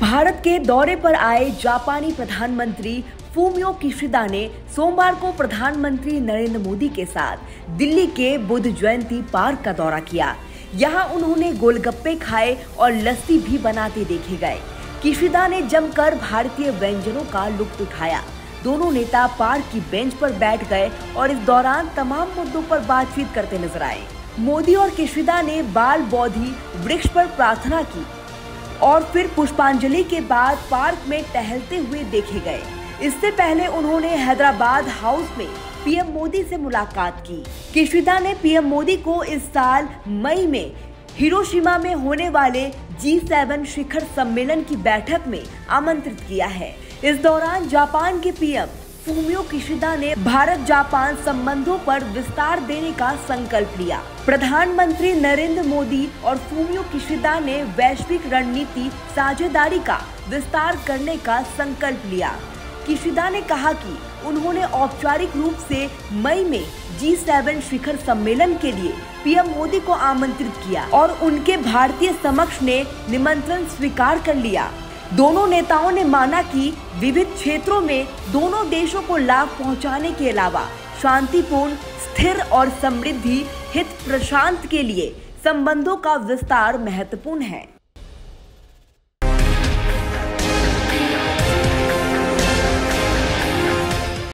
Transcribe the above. भारत के दौरे पर आए जापानी प्रधानमंत्री फुमियो किशिदा ने सोमवार को प्रधानमंत्री नरेंद्र मोदी के साथ दिल्ली के बुद्ध जयंती पार्क का दौरा किया। यहां उन्होंने गोलगप्पे खाए और लस्सी भी बनाते देखे गए। किशिदा ने जमकर भारतीय व्यंजनों का लुत्फ उठाया। दोनों नेता पार्क की बेंच पर बैठ गए और इस दौरान तमाम मुद्दों पर बातचीत करते नजर आए। मोदी और किशिदा ने बाल बोधि वृक्ष पर प्रार्थना की और फिर पुष्पांजलि के बाद पार्क में टहलते हुए देखे गए। इससे पहले उन्होंने हैदराबाद हाउस में पीएम मोदी से मुलाकात की। किशिदा ने पीएम मोदी को इस साल मई में हिरोशिमा में होने वाले G7 शिखर सम्मेलन की बैठक में आमंत्रित किया है। इस दौरान जापान के पीएम फुमियो किशिदा ने भारत जापान संबंधों पर विस्तार देने का संकल्प लिया। प्रधानमंत्री नरेंद्र मोदी और फुमियो किशिदा ने वैश्विक रणनीति साझेदारी का विस्तार करने का संकल्प लिया। किशिदा ने कहा कि उन्होंने औपचारिक रूप से मई में G7 शिखर सम्मेलन के लिए पीएम मोदी को आमंत्रित किया और उनके भारतीय समक्ष ने निमंत्रण स्वीकार कर लिया। दोनों नेताओं ने माना कि विविध क्षेत्रों में दोनों देशों को लाभ पहुंचाने के अलावा शांतिपूर्ण, स्थिर और समृद्धि हित प्रशांत के लिए संबंधों का विस्तार महत्वपूर्ण है।